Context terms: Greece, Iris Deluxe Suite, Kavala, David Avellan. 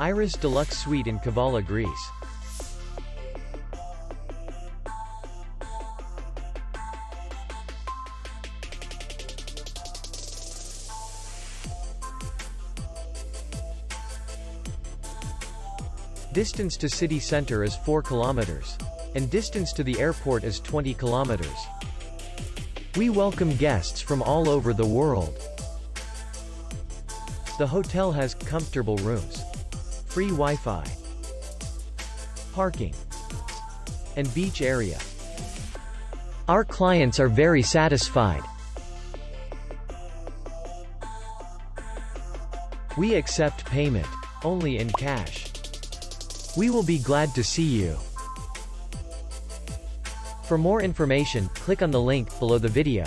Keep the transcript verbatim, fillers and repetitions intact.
Iris Deluxe Suite in Kavala, Greece. Distance to city center is four kilometers. And distance to the airport is twenty kilometers. We welcome guests from all over the world. The hotel has comfortable rooms, free Wi-Fi, parking, and beach area. Our clients are very satisfied. We accept payment only in cash. We will be glad to see you. For more information, click on the link below the video.